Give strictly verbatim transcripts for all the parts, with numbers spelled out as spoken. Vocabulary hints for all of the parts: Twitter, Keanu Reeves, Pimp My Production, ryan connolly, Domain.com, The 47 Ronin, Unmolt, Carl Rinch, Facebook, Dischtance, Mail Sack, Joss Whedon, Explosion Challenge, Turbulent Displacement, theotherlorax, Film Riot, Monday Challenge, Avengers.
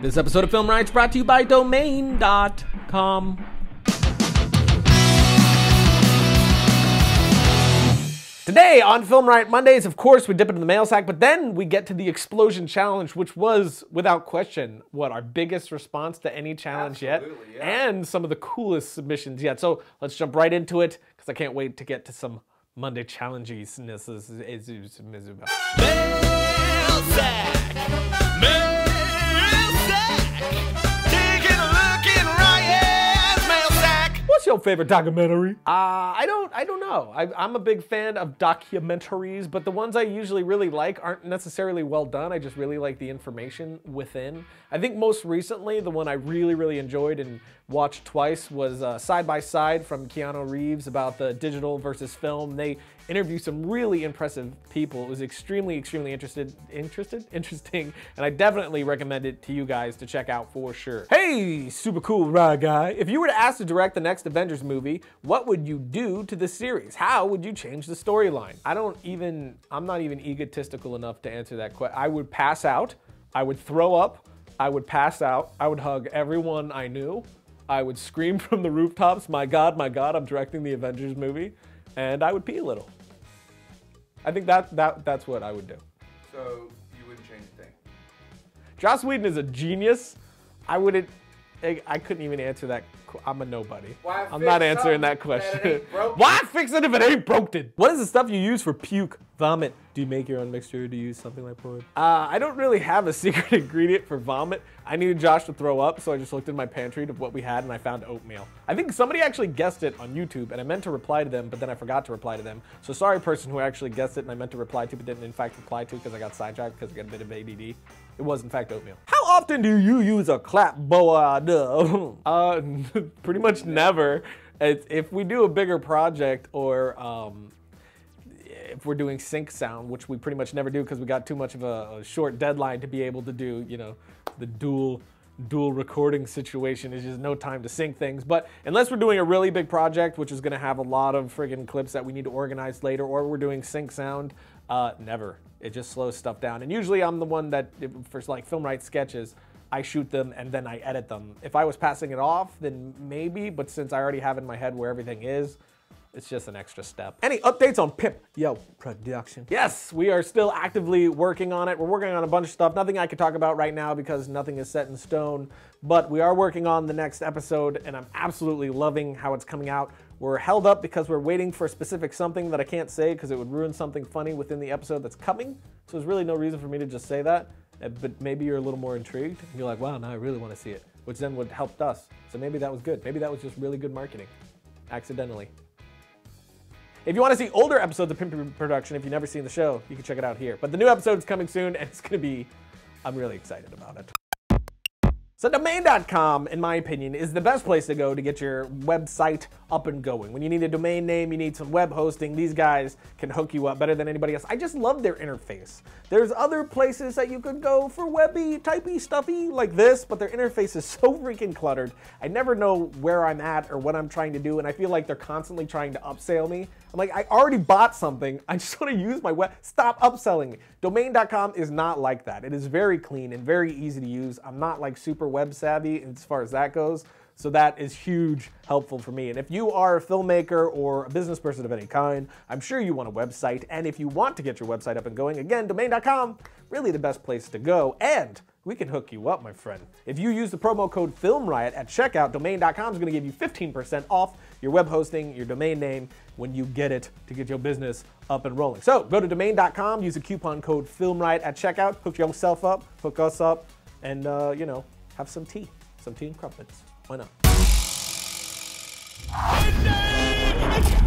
This episode of Film Riot is brought to you by Domain dot com. Today on Film Riot Mondays, of course, we dip into the mail sack, but then we get to the explosion challenge, which was, without question, what, our biggest response to any challenge Absolutely, yet, yeah. and some of the coolest submissions yet. So let's jump right into it, because I can't wait to get to some Monday challenges. Mail sack! Mail sack! Taking a look in Riot's mail sack! What's your favorite documentary? Uh, I don't, I don't know. I, I'm a big fan of documentaries, but the ones I usually really like aren't necessarily well done. I just really like the information within. I think most recently, the one I really, really enjoyed and watched twice was uh, Side by Side from Keanu Reeves about the digital versus film. They interviewed some really impressive people. It was extremely, extremely interested, interested, interesting, and I definitely recommend it to you guys to check out for sure. Hey, super cool Rye guy. If you were to ask to direct the next Avengers movie, what would you do to the series? How would you change the storyline? I don't even, I'm not even egotistical enough to answer that question. I would pass out, I would throw up, I would pass out, I would hug everyone I knew, I would scream from the rooftops, my God, my God, I'm directing the Avengers movie, and I would pee a little. I think that, that, that's what I would do. So you wouldn't change a thing? Joss Whedon is a genius. I wouldn't, I couldn't even answer that. I'm a nobody. Why I'm not answering that question. That it ain't Why fix it if it ain't broken? What is the stuff you use for puke, vomit? Do you make your own mixture? Do you use something like porridge? Uh, I don't really have a secret ingredient for vomit. I needed Josh to throw up, so I just looked in my pantry to what we had and I found oatmeal. I think somebody actually guessed it on YouTube and I meant to reply to them, but then I forgot to reply to them. So sorry person who actually guessed it and I meant to reply to, but didn't in fact reply to because I got sidetracked because I got a bit of A D D. It was in fact oatmeal. How often do you use a clap boa? uh, pretty much never. If we do a bigger project or, um, if we're doing sync sound, which we pretty much never do because we got too much of a, a short deadline to be able to do, you know, the dual dual recording situation is just no time to sync things. But unless we're doing a really big project, which is going to have a lot of friggin' clips that we need to organize later, or we're doing sync sound, uh, never. It just slows stuff down. And usually I'm the one that, for like Film Riot sketches, I shoot them and then I edit them. If I was passing it off, then maybe, but since I already have in my head where everything is, it's just an extra step. Any updates on Pimp Yo Production? Yes, we are still actively working on it. We're working on a bunch of stuff. Nothing I could talk about right now because nothing is set in stone, but we are working on the next episode and I'm absolutely loving how it's coming out. We're held up because we're waiting for a specific something that I can't say because it would ruin something funny within the episode that's coming. So there's really no reason for me to just say that, but maybe you're a little more intrigued. You're like, wow, now I really want to see it, which then would help us. So maybe that was good. Maybe that was just really good marketing, accidentally. If you want to see older episodes of Pimp My Production, if you've never seen the show, you can check it out here. But the new episode is coming soon, and it's going to be, I'm really excited about it. So Domain dot com, in my opinion, is the best place to go to get your website up and going. When you need a domain name, you need some web hosting, these guys can hook you up better than anybody else. I just love their interface. There's other places that you could go for webby, typey, stuffy like this, but their interface is so freaking cluttered. I never know where I'm at or what I'm trying to do, and I feel like they're constantly trying to upsell me. I'm like, I already bought something, I just want to use my web, stop upselling me. Domain dot com is not like that. It is very clean and very easy to use. I'm not like super web savvy as far as that goes. So that is huge, helpful for me. And if you are a filmmaker or a business person of any kind, I'm sure you want a website. And if you want to get your website up and going, again, Domain dot com, really the best place to go. And we can hook you up, my friend. If you use the promo code FilmRiot at checkout, Domain dot com is gonna give you fifteen percent off your web hosting, your domain name, when you get it to get your business up and rolling. So go to Domain dot com, use the coupon code FilmRiot at checkout, hook yourself up, hook us up, and uh, you know, have some tea, some tea and crumpets. Why not?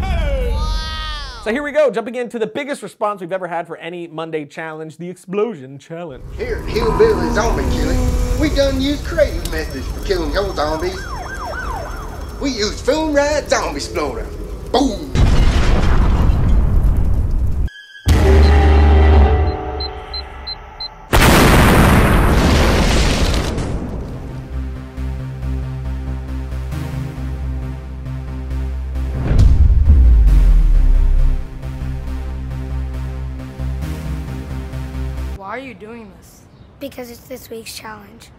Wow. So here we go, jumping into the biggest response we've ever had for any Monday challenge, the explosion challenge. Here at Hillbilly Zombie Killing, we done used creative methods for killing your zombies. We used Film Riot Zombie Exploder. Boom! Why are you doing this? Because it's this week's challenge.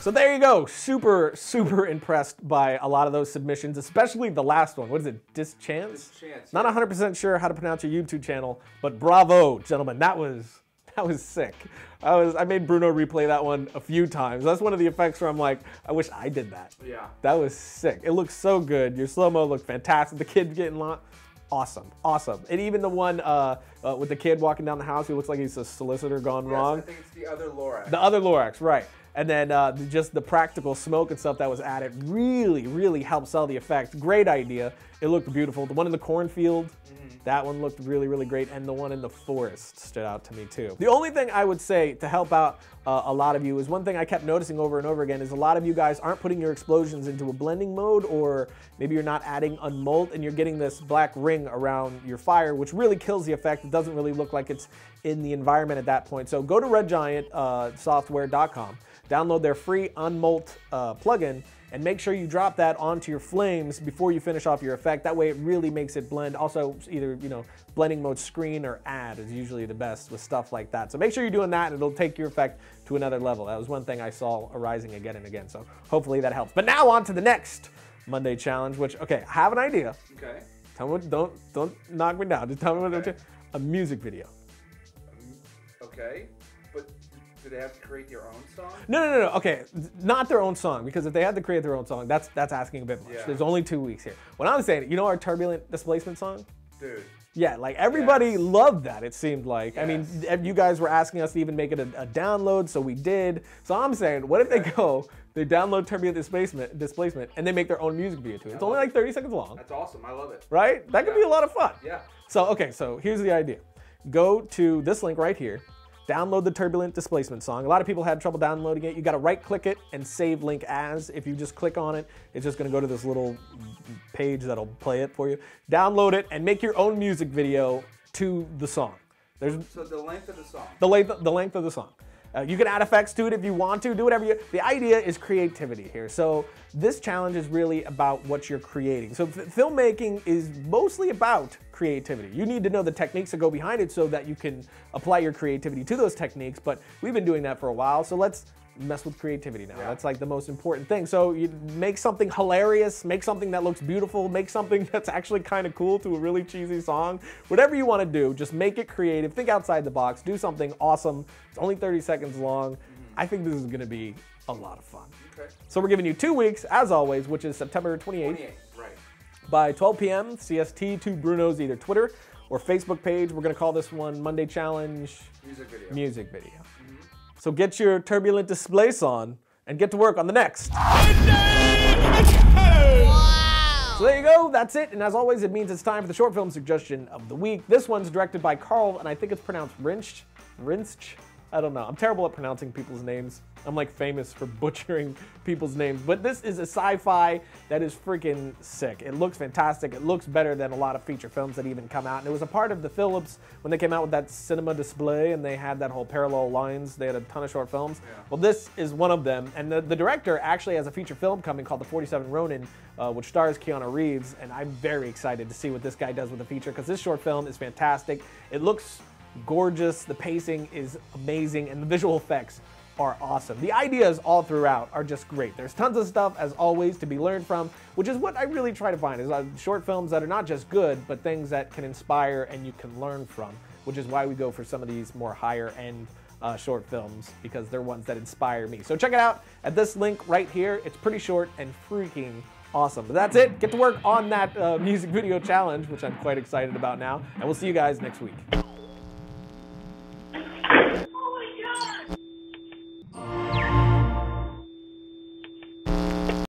So there you go, super, super impressed by a lot of those submissions, especially the last one. What is it, Dischtance? Dischtance. Not one hundred percent sure how to pronounce your YouTube channel, but bravo, gentlemen, that was, that was sick. I was, I made Bruno replay that one a few times. That's one of the effects where I'm like, I wish I did that. Yeah. That was sick. It looked so good. Your slow-mo looked fantastic. The kid getting launched. Awesome, awesome. And even the one uh, uh, with the kid walking down the house who looks like he's a solicitor gone yes, wrong. I think it's the other Lorax. The other Lorax, right. And then uh, just the practical smoke and stuff that was added really, really helped sell the effect. Great idea. It looked beautiful. The one in the cornfield, mm-hmm. that one looked really, really great. And the one in the forest stood out to me too. The only thing I would say to help out uh, a lot of you is one thing I kept noticing over and over again is a lot of you guys aren't putting your explosions into a blending mode, or maybe you're not adding unmold and you're getting this black ring around your fire, which really kills the effect. It doesn't really look like it's in the environment at that point. So go to red giant software dot com. Download their free Unmolt uh, plugin and make sure you drop that onto your flames before you finish off your effect. That way it really makes it blend. Also, either, you know, blending mode screen or add is usually the best with stuff like that. So make sure you're doing that and it'll take your effect to another level. That was one thing I saw arising again and again. So hopefully that helps. But now on to the next Monday challenge, which, okay, I have an idea. Okay. Tell me what, don't, don't knock me down. Just tell me what, okay. A music video. Okay. Do they have to create their own song? No, no, no, no. Okay, not their own song, because if they had to create their own song, that's that's asking a bit much. Yeah. There's only two weeks here. What I'm saying, you know our Turbulent Displacement song? Dude. Yeah, like everybody yes. loved that, it seemed like. Yes. I mean, you guys were asking us to even make it a, a download, so we did. So I'm saying, what if they go, they download Turbulent Displacement, displacement and they make their own music video to it? It's only it. like thirty seconds long. That's awesome, I love it. Right? That yeah. could be a lot of fun. Yeah. So, okay, so here's the idea. Go to this link right here. Download the Turbulent Displacement song. A lot of people had trouble downloading it. You gotta right click it and save link as. If you just click on it, it's just gonna go to this little page that'll play it for you. Download it and make your own music video to the song. There's so the length of the song. The length, the length of the song. Uh, you can add effects to it if you want to, do whatever you... The idea is creativity here. So this challenge is really about what you're creating. So filmmaking is mostly about creativity. You need to know the techniques that go behind it so that you can apply your creativity to those techniques, but we've been doing that for a while, so let's mess with creativity now. Yeah. That's like the most important thing. So you make something hilarious, make something that looks beautiful, make something that's actually kind of cool to a really cheesy song. Whatever you want to do, just make it creative, think outside the box, do something awesome. It's only thirty seconds long. Mm-hmm. I think this is going to be a lot of fun. Okay. So we're giving you two weeks, as always, which is September twenty-eighth. twenty-eighth, right. By twelve p m C S T to Bruno's either Twitter or Facebook page. We're going to call this one Monday Challenge Music Video. Music video. Mm-hmm. So get your Turbulent Displace on and get to work on the next. Wow. So there you go, that's it. And as always, it means it's time for the short film suggestion of the week. This one's directed by Carl, and I think it's pronounced Rinch. Rinch? I don't know. I'm terrible at pronouncing people's names. I'm like famous for butchering people's names, but this is a sci-fi that is freaking sick. It looks fantastic. It looks better than a lot of feature films that even come out, and it was a part of the Phillips when they came out with that Cinema Display, and they had that whole parallel lines. They had a ton of short films. Yeah. Well, this is one of them, and the, the director actually has a feature film coming called The forty-seven Ronin, uh, which stars Keanu Reeves, and I'm very excited to see what this guy does with the feature, because this short film is fantastic. It looks gorgeous, the pacing is amazing, and the visual effects are awesome. The ideas all throughout are just great. There's tons of stuff, as always, to be learned from, which is what I really try to find, is uh, short films that are not just good, but things that can inspire and you can learn from, which is why we go for some of these more higher-end uh, short films, because they're ones that inspire me. So check it out at this link right here. It's pretty short and freaking awesome. But that's it. Get to work on that uh, music video challenge, which I'm quite excited about now, and we'll see you guys next week.